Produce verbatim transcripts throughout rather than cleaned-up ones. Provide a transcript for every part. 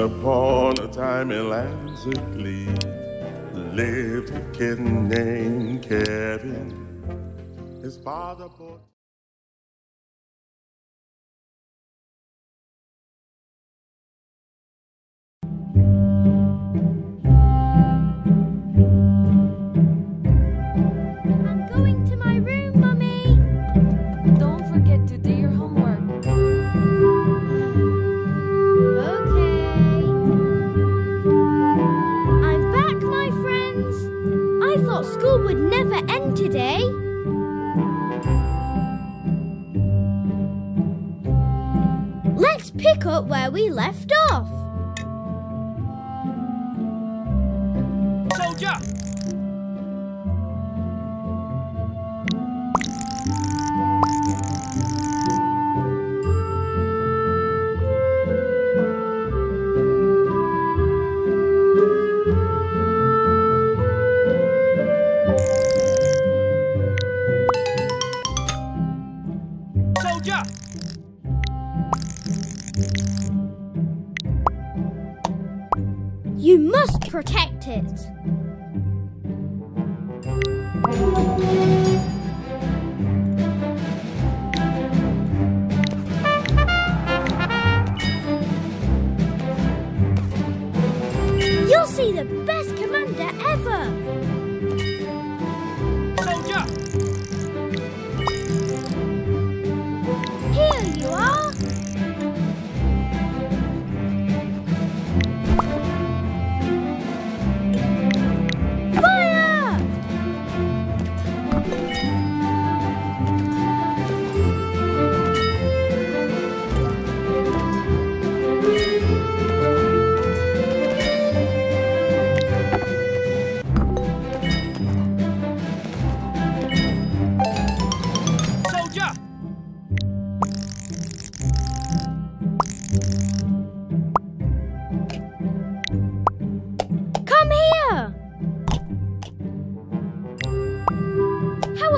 upon a time in Lanzicly lived a kid named Kevin. His father bought school would never end today. Let's pick up where we left off. Soldier! You must protect it. You'll see the best commander ever.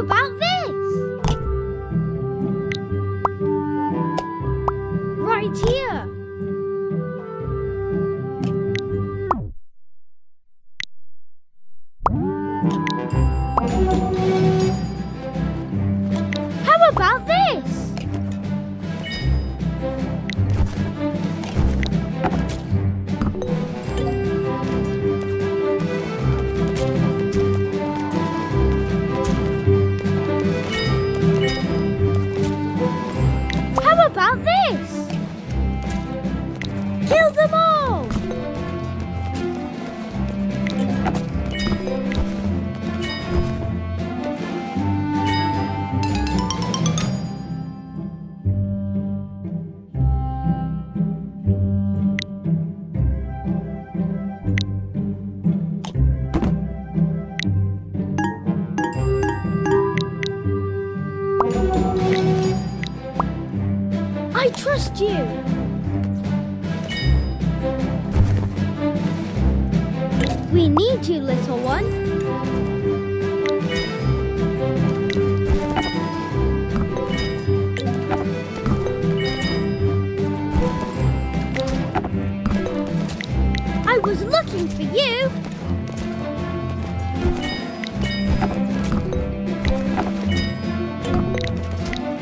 About this? Right here. How about this? Kill them all! I trust you! We need you, little one. I was looking for you.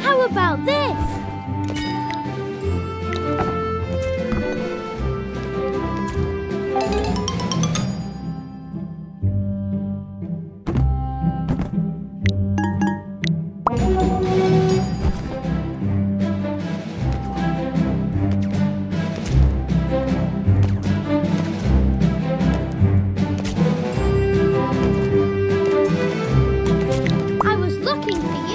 How about this? I was looking for you.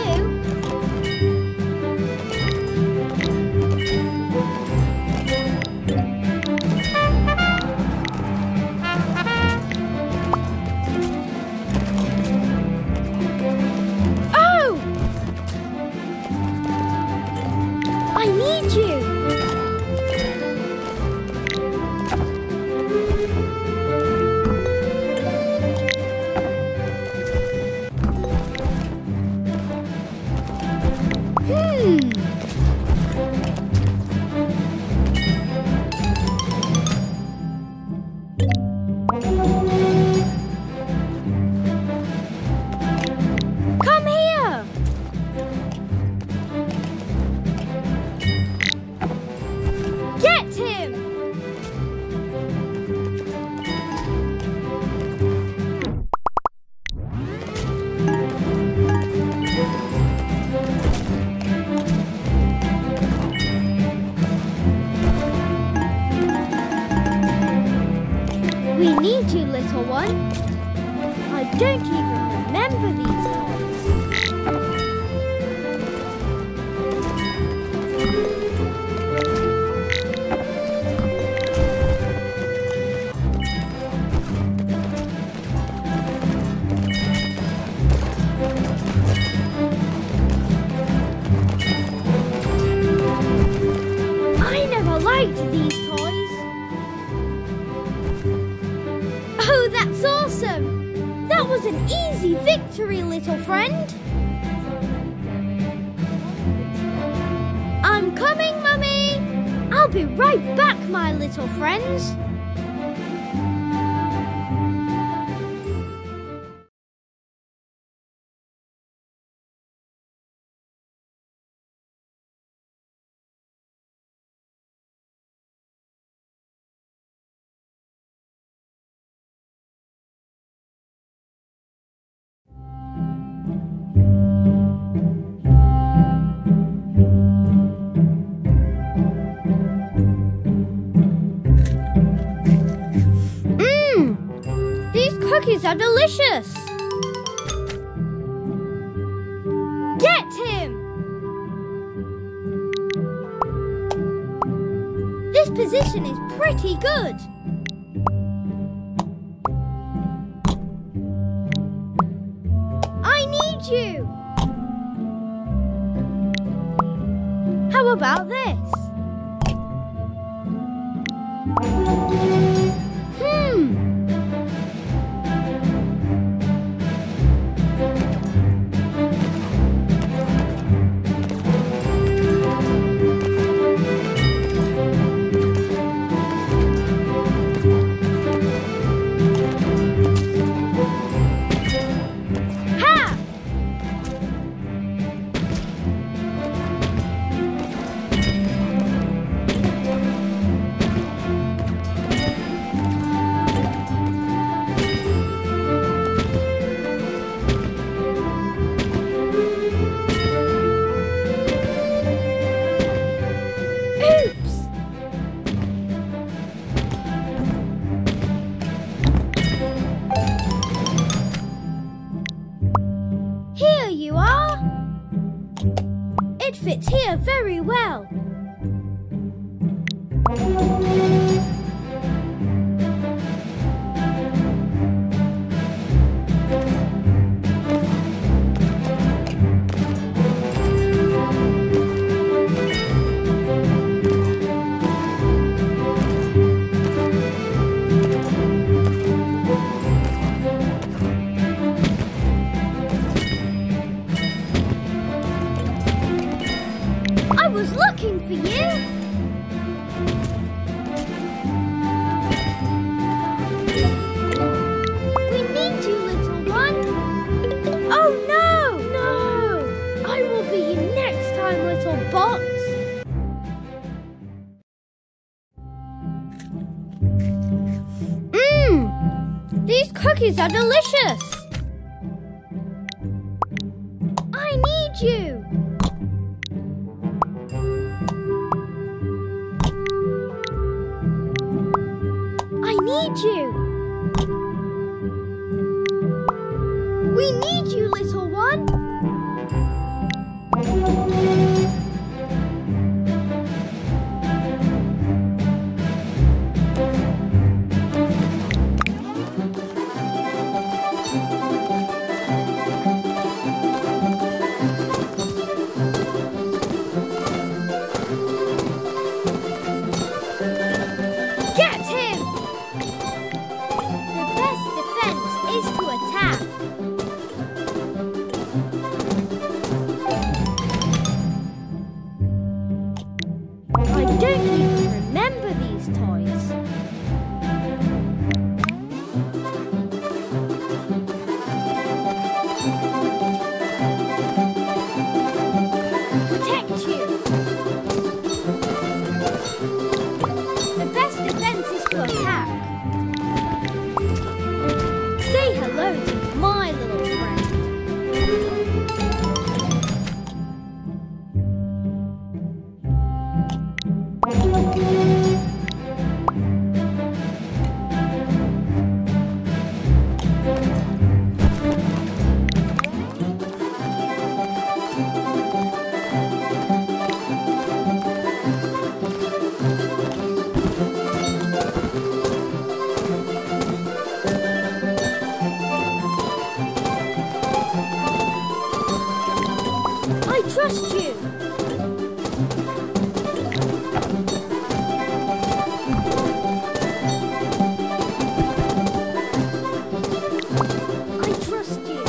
We need you, little one. I don't even remember these toys. I never liked these toys. That's awesome! That was an easy victory, little friend! I'm coming, Mummy! I'll be right back, my little friends! These are delicious! Get him! This position is pretty good! I need you! How about this? Fits here very well. Looking for you. We need you, little one. Oh no! No! I will be you next time, little box. Mmm! These cookies are delicious. I need you. You. We need you, little one. Get him! The best defense is to attack. first two. I trust you.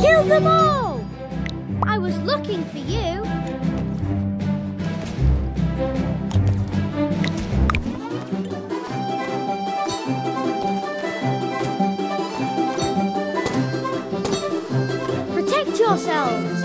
Kill them all! I was looking for you. Protect yourselves!